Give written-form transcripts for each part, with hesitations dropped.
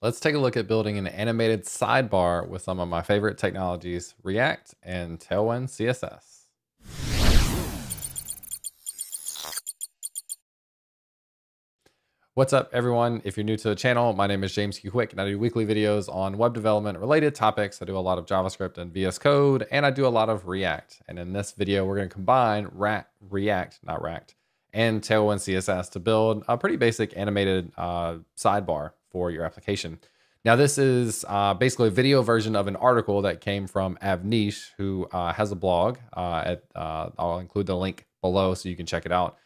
Let's take a look at building an animated sidebar with some of my favorite technologies, React and Tailwind CSS. What's up, everyone? If you're new to the channel, my name is James Q Quick, and I do weekly videos on web development related topics. I do a lot of JavaScript and VS Code, and I do a lot of React. And in this video, we're going to combine React and Tailwind CSS to build a pretty basic animated sidebar for your application. Now, this is basically a video version of an article that came from Avneesh, who has a blog. I'll include the link below so you can check it out.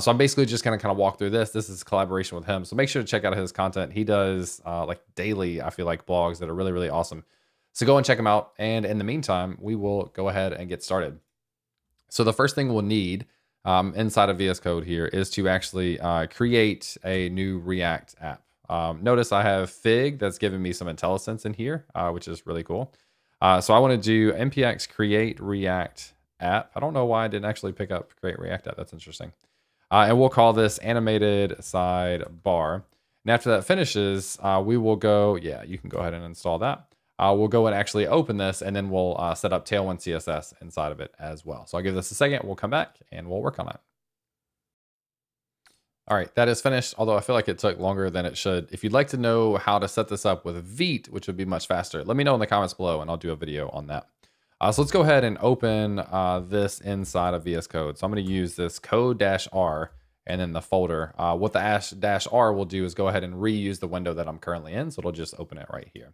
So I'm basically just going to kind of walk through this. This is collaboration with him, so make sure to check out his content. He does like daily, I feel like, blogs that are really, really awesome. So go and check him out. And in the meantime, we will go ahead and get started. So the first thing we'll need inside of VS Code here is to actually create a new React app. Notice I have Fig that's giving me some IntelliSense in here, which is really cool. So I want to do npx create react app. I don't know why I didn't actually pick up create react app. That's interesting. And we'll call this animated sidebar. And after that finishes, we will go, yeah, you can go ahead and install that. We'll go and actually open this, and then we'll set up Tailwind CSS inside of it as well. So I'll give this a second. We'll come back and we'll work on it. All right, that is finished, although I feel like it took longer than it should. If you'd like to know how to set this up with Vite, which would be much faster, let me know in the comments below and I'll do a video on that. So let's go ahead and open this inside of VS Code. So I'm gonna use this code-r and then the folder. What the -r will do is go ahead and reuse the window that I'm currently in. So it'll just open it right here.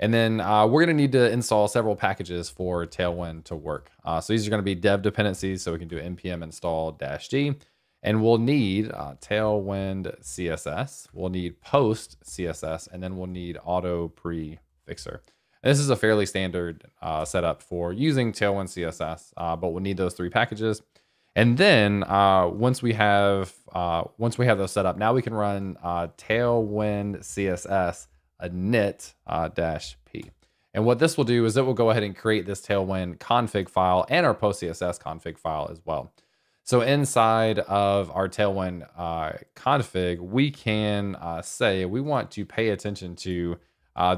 And then we're gonna need to install several packages for Tailwind to work. So these are gonna be dev dependencies. So we can do npm install -g. And we'll need Tailwind CSS, we'll need Post CSS, and then we'll need Auto Prefixer. And this is a fairly standard setup for using Tailwind CSS, but we'll need those three packages. And then once we have those set up, now we can run Tailwind CSS init -p. And what this will do is it will go ahead and create this Tailwind config file and our Post CSS config file as well. So inside of our Tailwind config, we can say we want to pay attention to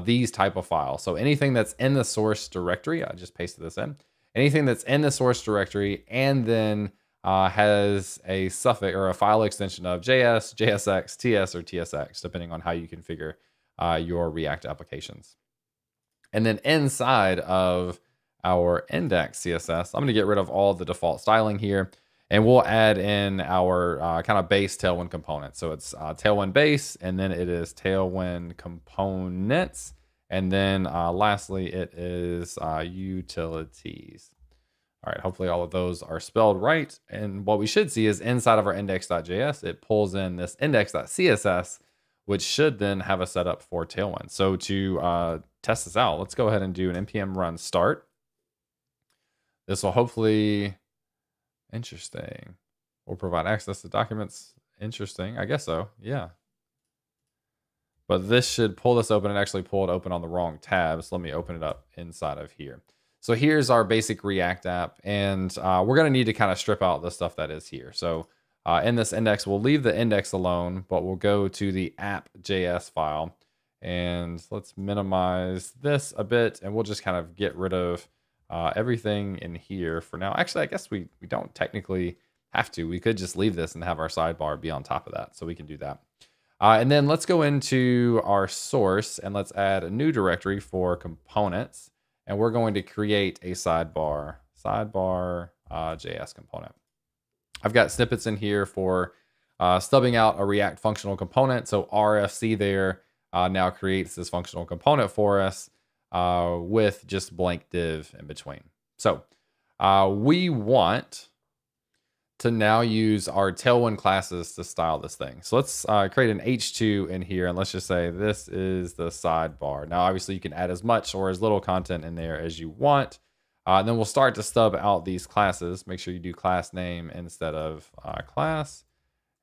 these type of files. So anything that's in the source directory, I just pasted this in, anything that's in the source directory and then has a suffix or a file extension of JS, JSX, TS, or TSX, depending on how you configure your React applications. And then inside of our index CSS, I'm gonna get rid of all the default styling here. And we'll add in our kind of base Tailwind component. So it's Tailwind base, and then it is Tailwind components. And then lastly, it is utilities. All right, hopefully all of those are spelled right. And what we should see is inside of our index.js, it pulls in this index.css, which should then have a setup for Tailwind. So to test this out, let's go ahead and do an npm run start. This will hopefully... Interesting. We'll provide access to documents. Interesting. I guess so. Yeah. But this should pull this open and actually pull it open on the wrong tab. So let me open it up inside of here. So here's our basic React app. And we're going to need to kind of strip out the stuff that is here. So in this index, we'll leave the index alone, but we'll go to the app.js file. And let's minimize this a bit. And we'll just kind of get rid of everything in here for now. Actually, I guess we don't technically have to. We could just leave this and have our sidebar be on top of that. So we can do that. And then let's go into our source and let's add a new directory for components. And we're going to create a sidebar.js component. I've got snippets in here for stubbing out a React functional component. So RFC there now creates this functional component for us. With just blank div in between. So we want to now use our Tailwind classes to style this thing. So let's create an H2 in here and let's just say this is the sidebar. Now, obviously you can add as much or as little content in there as you want. And then we'll start to stub out these classes. Make sure you do class name instead of class.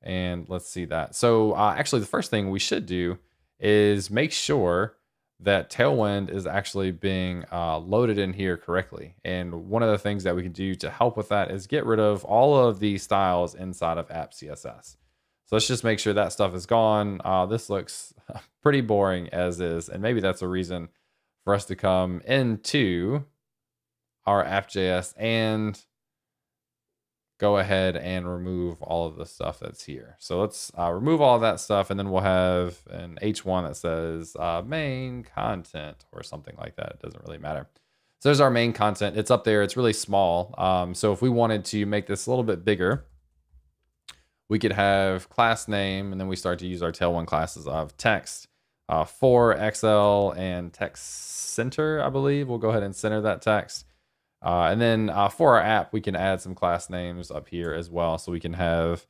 And let's see that. So actually the first thing we should do is make sure that Tailwind is actually being loaded in here correctly. And one of the things that we can do to help with that is get rid of all of the styles inside of app CSS. So let's just make sure that stuff is gone. This looks pretty boring as is, and maybe that's a reason for us to come into our app.js and go ahead and remove all of the stuff that's here. So let's remove all that stuff, and then we'll have an H1 that says main content or something like that. It doesn't really matter. So there's our main content. It's up there. It's really small. So if we wanted to make this a little bit bigger, we could have class name, and then we start to use our Tailwind classes of text for XL and text center, I believe. We'll go ahead and center that text. And then for our app, we can add some class names up here as well. So we can have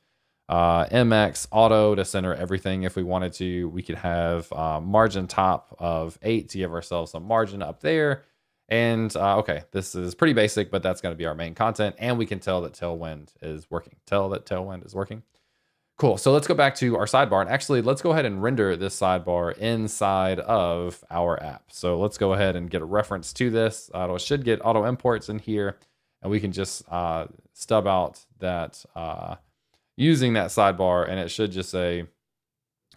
MX auto to center everything if we wanted to. We could have margin top of 8 to give ourselves some margin up there. And okay, this is pretty basic, but that's going to be our main content. And we can tell that Tailwind is working. Tell that Tailwind is working. Cool. So let's go back to our sidebar. And actually, let's go ahead and render this sidebar inside of our app. So let's go ahead and get a reference to this. It should get auto imports in here. And we can just stub out that using that sidebar. And it should just say,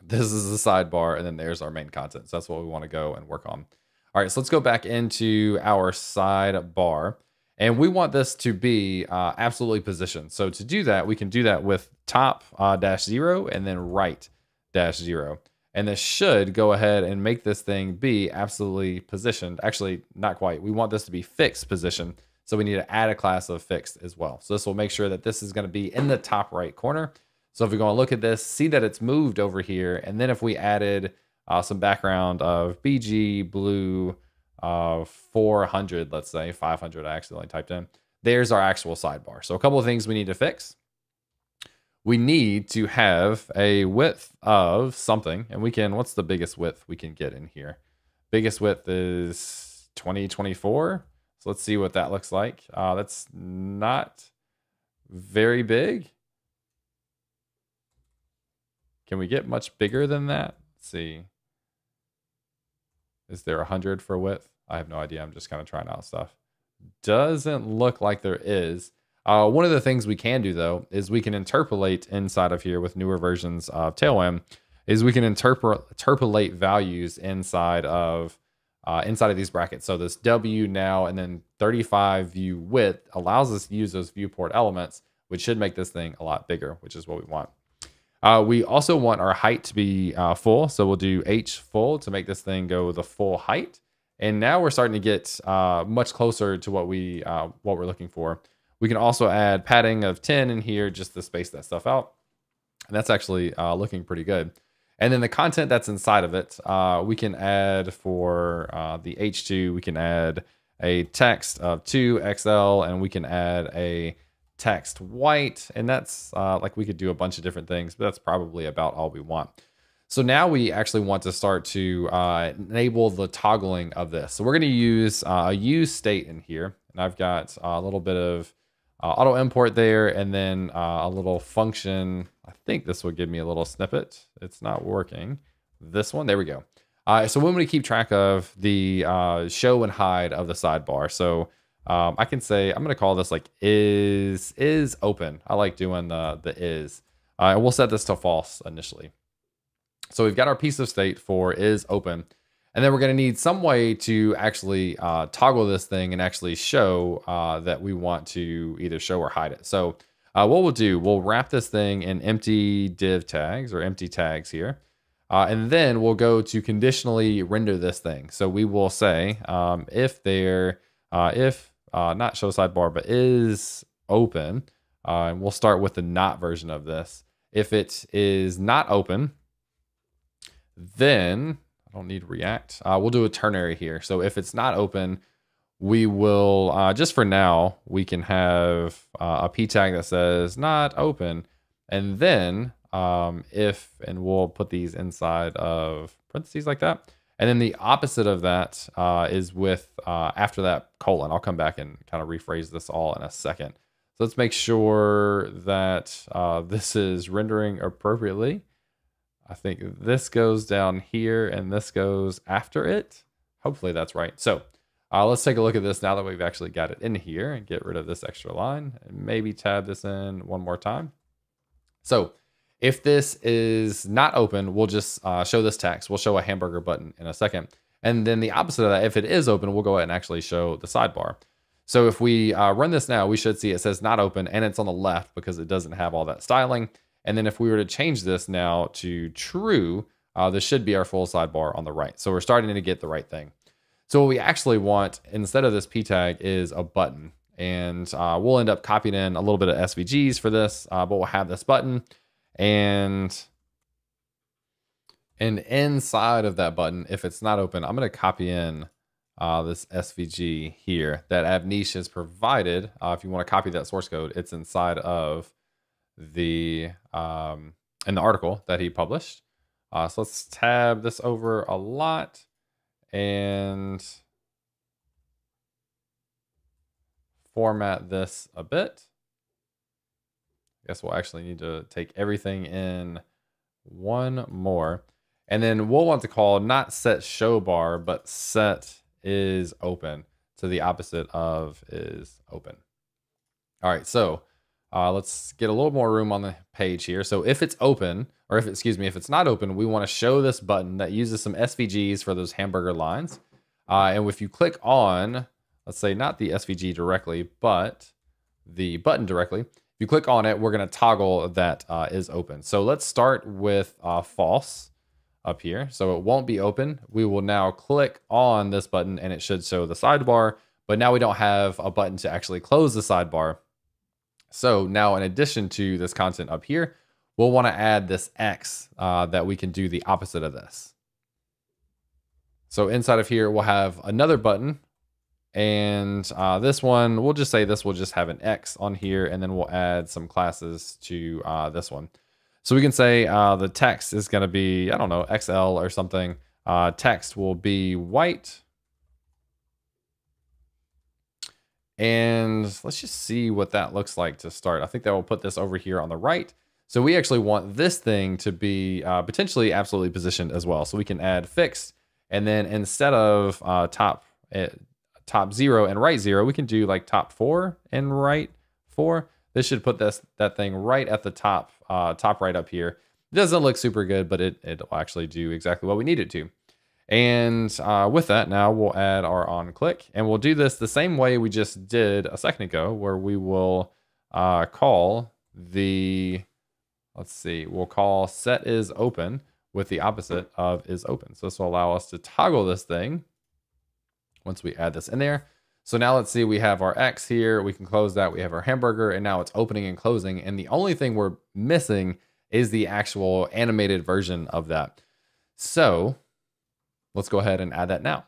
this is the sidebar. And then there's our main content. So that's what we want to go and work on. All right. So let's go back into our sidebar. And we want this to be absolutely positioned. So to do that, we can do that with top -0 and then right -0. And this should go ahead and make this thing be absolutely positioned. Actually, not quite. We want this to be fixed position. So we need to add a class of fixed as well. So this will make sure that this is going to be in the top right corner. So if we're going to look at this, see that it's moved over here. And then if we added some background of BG blue, 400, let's say 500, I accidentally typed in. There's our actual sidebar. So a couple of things we need to fix. We need to have a width of something, and we can, what's the biggest width we can get in here? Biggest width is 2024. So let's see what that looks like. That's not very big. Can we get much bigger than that? Let's see. Is there 100 for width? I have no idea. I'm just kind of trying out stuff. Doesn't look like there is. One of the things we can do though, is we can interpolate inside of here with newer versions of Tailwind, is we can interpolate values inside of these brackets. So this W now, and then 35 view width allows us to use those viewport elements, which should make this thing a lot bigger, which is what we want. We also want our height to be full. So we'll do H full to make this thing go the full height. And now we're starting to get much closer to what we're looking for. We can also add padding of 10 in here just to space that stuff out. And that's actually looking pretty good. And then the content that's inside of it, we can add for the H2, we can add a text of 2XL, and we can add a text white, and that's like we could do a bunch of different things, but that's probably about all we want. So now we actually want to start to enable the toggling of this. So we're going to use a use state in here, and I've got a little bit of auto import there, and then a little function. I think this will give me a little snippet. It's not working. This one, there we go. So we're going to keep track of the show and hide of the sidebar. So I can say, I'm going to call this like is open. I like doing the is. And we'll set this to false initially. So we've got our piece of state for is open. And then we're going to need some way to actually toggle this thing and actually show that we want to either show or hide it. So what we'll do, we'll wrap this thing in empty div tags or empty tags here. And then we'll go to conditionally render this thing. So we will say if not show sidebar, but is open, and we'll start with the not version of this. If it is not open, then I don't need React. We'll do a ternary here. So if it's not open, we will, just for now, we can have a P tag that says not open. And then if, and we'll put these inside of parentheses like that. And then the opposite of that is with after that colon. I'll come back and kind of rephrase this all in a second. So let's make sure that this is rendering appropriately. I think this goes down here and this goes after it. Hopefully that's right. So let's take a look at this now that we've actually got it in here and get rid of this extra line and maybe tab this in one more time. So If this is not open, we'll just show this text. We'll show a hamburger button in a second. And then the opposite of that, if it is open, we'll go ahead and actually show the sidebar. So if we run this now, we should see it says not open and it's on the left because it doesn't have all that styling. And then if we were to change this now to true, this should be our full sidebar on the right. So we're starting to get the right thing. So what we actually want instead of this P tag is a button. And we'll end up copying in a little bit of SVGs for this, but we'll have this button. And inside of that button, if it's not open, I'm going to copy in this SVG here that Avneesh has provided. If you want to copy that source code, it's inside of the in the article that he published. So let's tab this over a lot and format this a bit. I guess we'll actually need to take everything in one more. And then we'll want to call not set show bar, but set is open. So the opposite of is open. All right, so let's get a little more room on the page here. So if it's open, or if, excuse me, if it's not open, we want to show this button that uses some SVGs for those hamburger lines. And if you click on, let's say not the SVG directly, but the button directly, if you click on it, we're going to toggle that is open. So let's start with false up here. So it won't be open. We will now click on this button and it should show the sidebar, but now we don't have a button to actually close the sidebar. So now in addition to this content up here, we'll want to add this X that we can do the opposite of this. So inside of here, we'll have another button. And this one, we'll just say this will just have an X on here, and then we'll add some classes to this one. So we can say the text is going to be, I don't know, XL or something. Text will be white. And let's just see what that looks like to start. I think that will put this over here on the right. So we actually want this thing to be potentially absolutely positioned as well. So we can add fixed, and then instead of top 0 and right 0, we can do like top 4 and right 4. This should put that thing right at the top, top right up here. It doesn't look super good, but it'll actually do exactly what we need it to. And with that, now we'll add our on click, and we'll do this the same way we just did a second ago, where we will call the, let's see, we'll call set is open with the opposite of is open. So this will allow us to toggle this thing once we add this in there. So now let's see, we have our X here. We can close that. We have our hamburger, and now it's opening and closing. And the only thing we're missing is the actual animated version of that. So let's go ahead and add that now.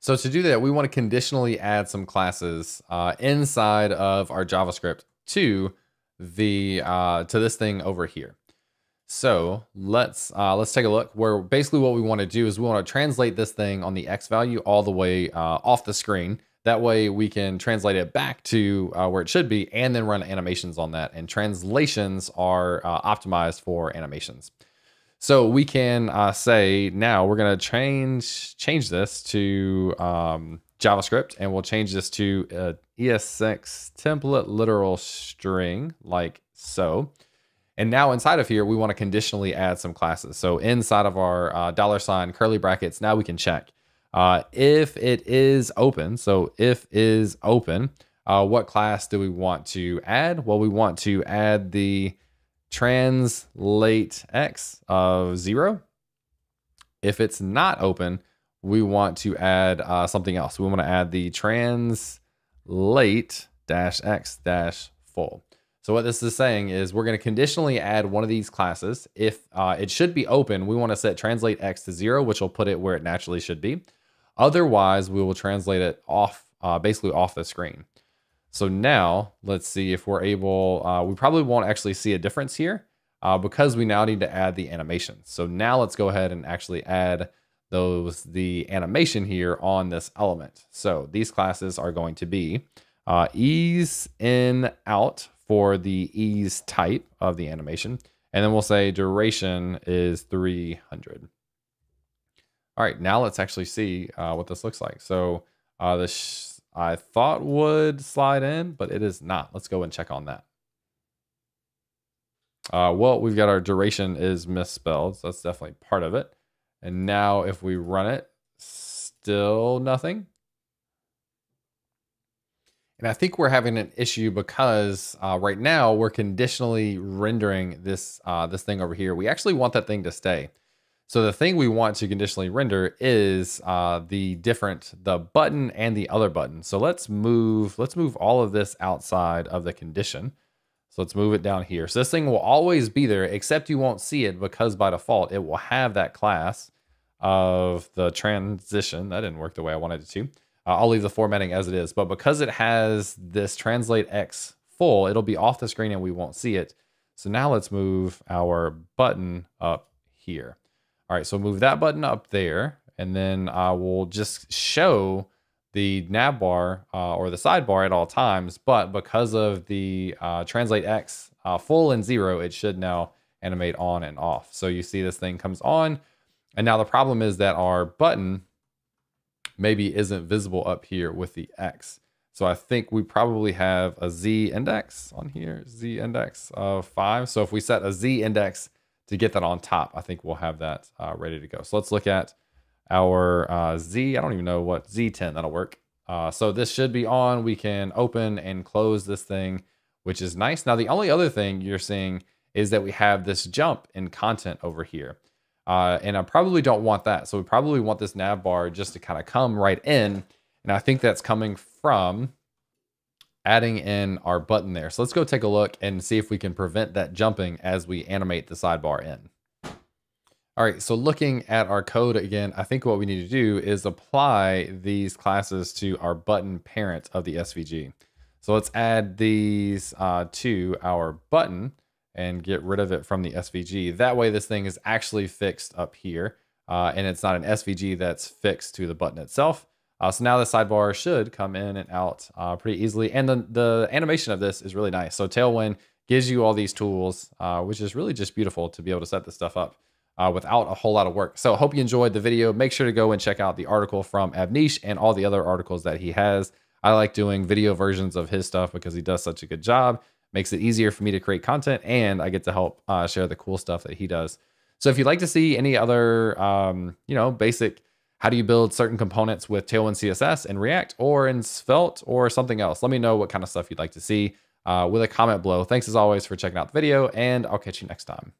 So to do that, we want to conditionally add some classes inside of our JavaScript to the to this thing over here. So let's take a look, where basically what we want to do is we want to translate this thing on the X value all the way off the screen. That way we can translate it back to where it should be, and then run animations on that. And translations are optimized for animations. So we can say now we're going to change this to JavaScript, and we'll change this to ES6 template literal string, like so. And now inside of here, we want to conditionally add some classes. So inside of our $ curly brackets, now we can check if it is open. So if is open, what class do we want to add? Well, we want to add the translate X of 0. If it's not open, we want to add something else. We want to add the translate -X -full. So what this is saying is we're going to conditionally add one of these classes. If it should be open, we want to set translate X to 0, which will put it where it naturally should be. Otherwise, we will translate it off, basically off the screen. So now let's see if we're able, we probably won't actually see a difference here because we now need to add the animation. So now let's go ahead and actually add the animation here on this element. So these classes are going to be ease in out for the ease type of the animation. And then we'll say duration is 300. All right, now let's actually see what this looks like. So this I thought would slide in, but it is not. Let's go and check on that. Well, we've got our duration is misspelled, so that's definitely part of it. And now if we run it, still nothing. And I think we're having an issue because right now we're conditionally rendering this, this thing over here. We actually want that thing to stay. So the thing we want to conditionally render is the button and the other button. So let's move all of this outside of the condition. So let's move it down here. So this thing will always be there, except you won't see it because by default, it will have that class of the transition. That didn't work the way I wanted it to. I'll leave the formatting as it is, but because it has this translate X full, it'll be off the screen and we won't see it. So now let's move our button up here. All right, so move that button up there, and then I will just show the nav bar or the sidebar at all times, but because of the translate X full and zero, it should now animate on and off. So you see this thing comes on, and now the problem is that our button maybe isn't visible up here with the X. So I think we probably have a Z index on here, Z index of 5. So if we set a Z index to get that on top, I think we'll have that ready to go. So let's look at our Z, I don't even know what, Z10, that'll work. So this should be on, we can open and close this thing, which is nice. Now, the only other thing you're seeing is that we have this jump in content over here. And I probably don't want that. So we probably want this nav bar just to kind of come right in. And I think that's coming from adding in our button there. So let's go take a look and see if we can prevent that jumping as we animate the sidebar in. All right, so looking at our code again, I think what we need to do is apply these classes to our button parent of the SVG. So let's add these to our button and get rid of it from the SVG. That way this thing is actually fixed up here and it's not an SVG that's fixed to the button itself. So now the sidebar should come in and out pretty easily. And the animation of this is really nice. So Tailwind gives you all these tools, which is really just beautiful to be able to set this stuff up without a whole lot of work. So hope you enjoyed the video. Make sure to go and check out the article from Avneesh and all the other articles that he has. I like doing video versions of his stuff because he does such a good job. Makes it easier for me to create content, and I get to help share the cool stuff that he does. So if you'd like to see any other, you know, basic, how do you build certain components with Tailwind CSS and React or in Svelte or something else, let me know what kind of stuff you'd like to see with a comment below. Thanks as always for checking out the video, and I'll catch you next time.